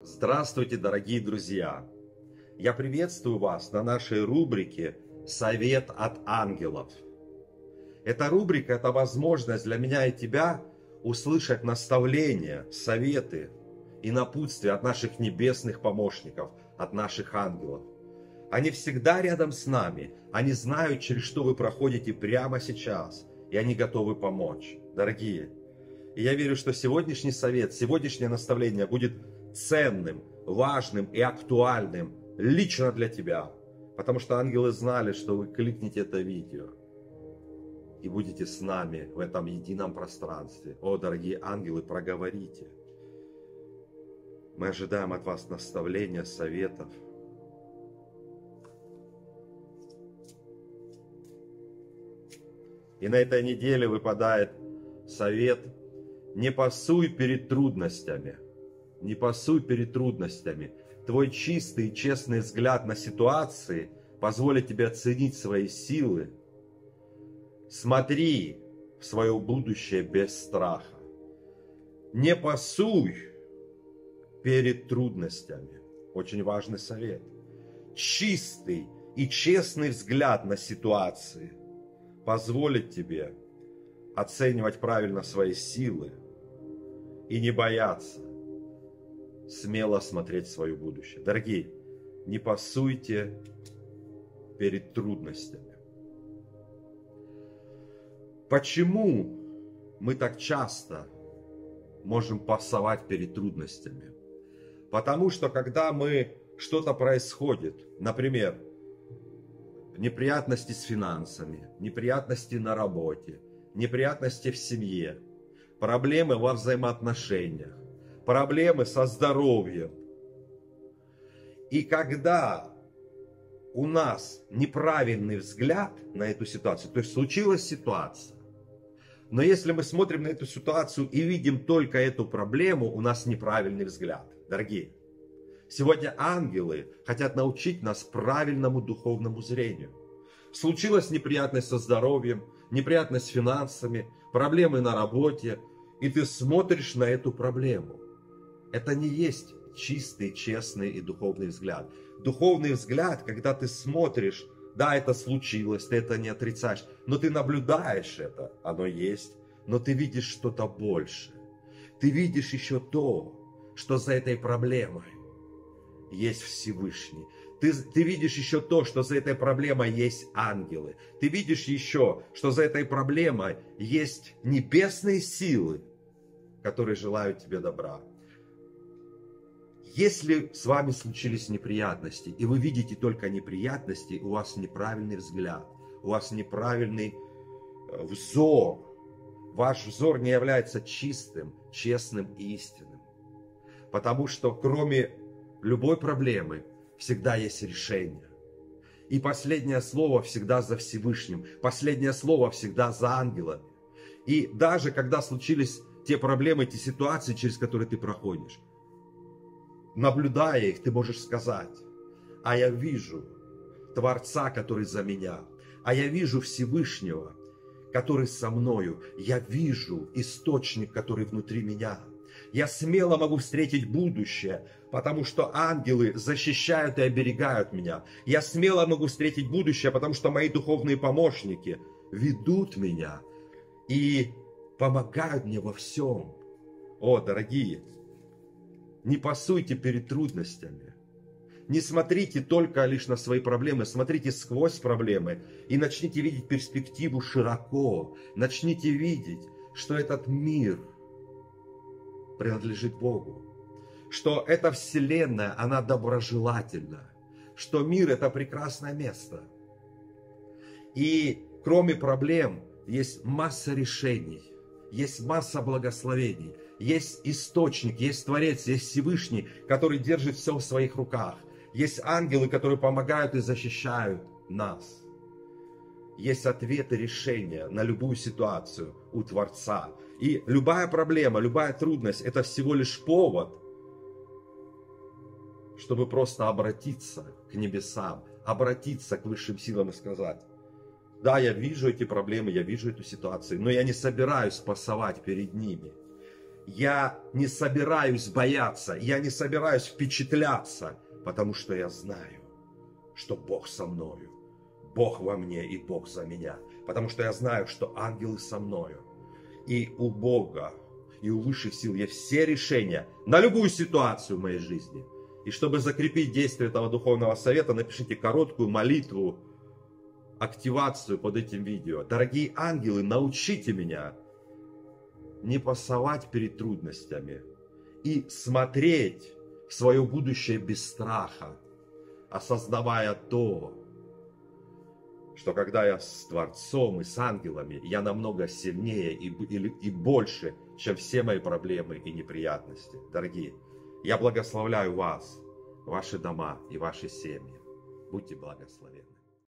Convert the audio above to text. Здравствуйте, дорогие друзья! Я приветствую вас на нашей рубрике «Совет от ангелов». Эта рубрика – это возможность для меня и тебя услышать наставления, советы и напутствия от наших небесных помощников, от наших ангелов. Они всегда рядом с нами, они знают, через что вы проходите прямо сейчас, и они готовы помочь. Дорогие, и я верю, что сегодняшний совет, сегодняшнее наставление будет ценным, важным и актуальным лично для тебя. Потому что ангелы знали, что вы кликните это видео и будете с нами в этом едином пространстве. О, дорогие ангелы, проговорите. Мы ожидаем от вас наставления, советов. И на этой неделе выпадает совет: не пасуй перед трудностями. Не пасуй перед трудностями. Твой чистый и честный взгляд на ситуации позволит тебе оценить свои силы. Смотри в свое будущее без страха. Не пасуй перед трудностями. Очень важный совет. Чистый и честный взгляд на ситуации позволит тебе оценивать правильно свои силы и не бояться смело смотреть в свое будущее. Дорогие, не пасуйте перед трудностями. Почему мы так часто можем пасовать перед трудностями? Потому что когда что-то происходит, например, неприятности с финансами, неприятности на работе, неприятности в семье, проблемы во взаимоотношениях, проблемы со здоровьем. И когда у нас неправильный взгляд на эту ситуацию, то есть случилась ситуация, но если мы смотрим на эту ситуацию и видим только эту проблему, у нас неправильный взгляд. Дорогие, сегодня ангелы хотят научить нас правильному духовному зрению. Случилась неприятность со здоровьем, неприятность с финансами, проблемы на работе, и ты смотришь на эту проблему. Это не есть чистый, честный и духовный взгляд. Духовный взгляд, когда ты смотришь, да, это случилось, ты это не отрицаешь, но ты наблюдаешь это, оно есть, но ты видишь что-то больше. Ты видишь еще то, что за этой проблемой есть Всевышний. Ты видишь еще то, что за этой проблемой есть ангелы. Ты видишь еще, что за этой проблемой есть небесные силы, которые желают тебе добра. Если с вами случились неприятности, и вы видите только неприятности, у вас неправильный взгляд, у вас неправильный взор. Ваш взор не является чистым, честным и истинным. Потому что кроме любой проблемы всегда есть решение. И последнее слово всегда за Всевышним, последнее слово всегда за ангелами. И даже когда случились те проблемы, те ситуации, через которые ты проходишь, наблюдая их, ты можешь сказать: а я вижу Творца, который за меня, а я вижу Всевышнего, который со мною, я вижу источник, который внутри меня. Я смело могу встретить будущее, потому что ангелы защищают и оберегают меня. Я смело могу встретить будущее, потому что мои духовные помощники ведут меня и помогают мне во всем. О, дорогие! Не пасуйте перед трудностями. Не смотрите только лишь на свои проблемы, смотрите сквозь проблемы и начните видеть перспективу широко. Начните видеть, что этот мир принадлежит Богу, что эта вселенная, она доброжелательна, что мир – это прекрасное место. И кроме проблем есть масса решений, есть масса благословений. Есть источник, есть Творец, есть Всевышний, который держит все в своих руках. Есть ангелы, которые помогают и защищают нас. Есть ответы, решения на любую ситуацию у Творца. И любая проблема, любая трудность – это всего лишь повод, чтобы просто обратиться к небесам, обратиться к высшим силам и сказать: да, я вижу эти проблемы, я вижу эту ситуацию, но я не собираюсь пасовать перед ними. Я не собираюсь бояться, я не собираюсь впечатляться, потому что я знаю, что Бог со мною, Бог во мне и Бог за меня. Потому что я знаю, что ангелы со мною. И у Бога, и у высших сил есть все решения на любую ситуацию в моей жизни. И чтобы закрепить действие этого духовного совета, напишите короткую молитву, активацию под этим видео. Дорогие ангелы, научите меня не пасовать перед трудностями и смотреть в свое будущее без страха, осознавая то, что когда я с Творцом и с ангелами, я намного сильнее и больше, чем все мои проблемы и неприятности. Дорогие, я благословляю вас, ваши дома и ваши семьи. Будьте благословенны.